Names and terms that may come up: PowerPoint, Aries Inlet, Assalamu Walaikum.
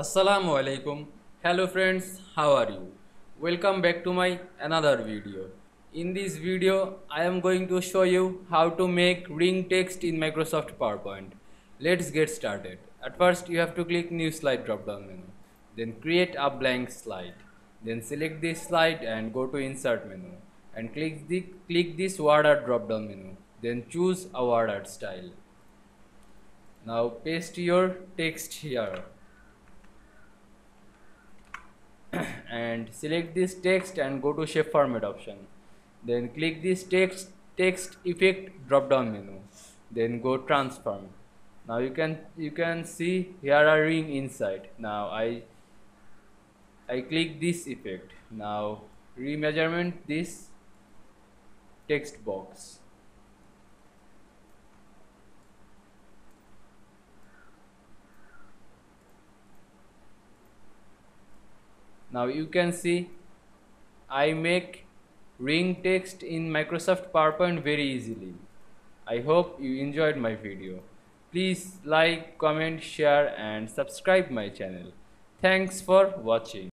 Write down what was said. Assalamu alaikum. Hello friends, how are you? Welcome back to my another video. In this video I am going to show you how to make ring text in Microsoft PowerPoint. Let's get started. At first you have to click new slide drop down menu, then create a blank slide, then select this slide and go to insert menu and click this word art drop down menu, then choose a word art style. Now paste your text here and select this text and go to shape format option, then click this text effect drop down menu, then go transform. Now you can see here a ring inside. Now I click this effect. Now remeasurement this text box. Now you can see I make ring text in Microsoft PowerPoint very easily. I hope you enjoyed my video. Please like, comment, share and subscribe my channel. Thanks for watching.